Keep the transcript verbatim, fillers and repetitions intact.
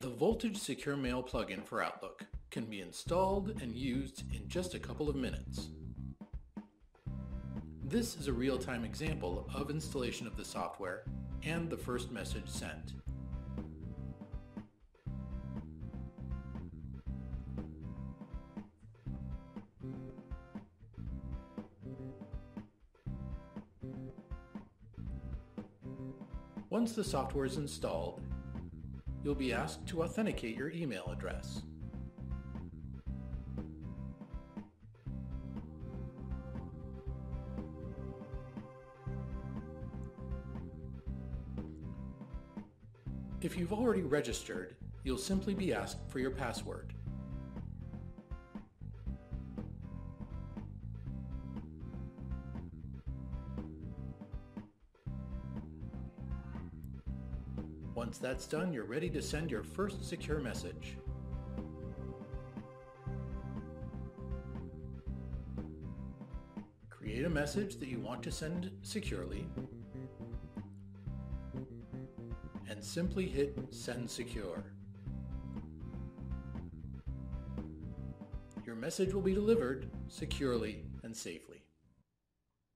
The Voltage Secure Mail plugin for Outlook can be installed and used in just a couple of minutes. This is a real-time example of installation of the software and the first message sent. Once the software is installed, you'll be asked to authenticate your email address. If you've already registered, you'll simply be asked for your password. Once that's done, you're ready to send your first secure message. Create a message that you want to send securely, and simply hit Send Secure. Your message will be delivered securely and safely.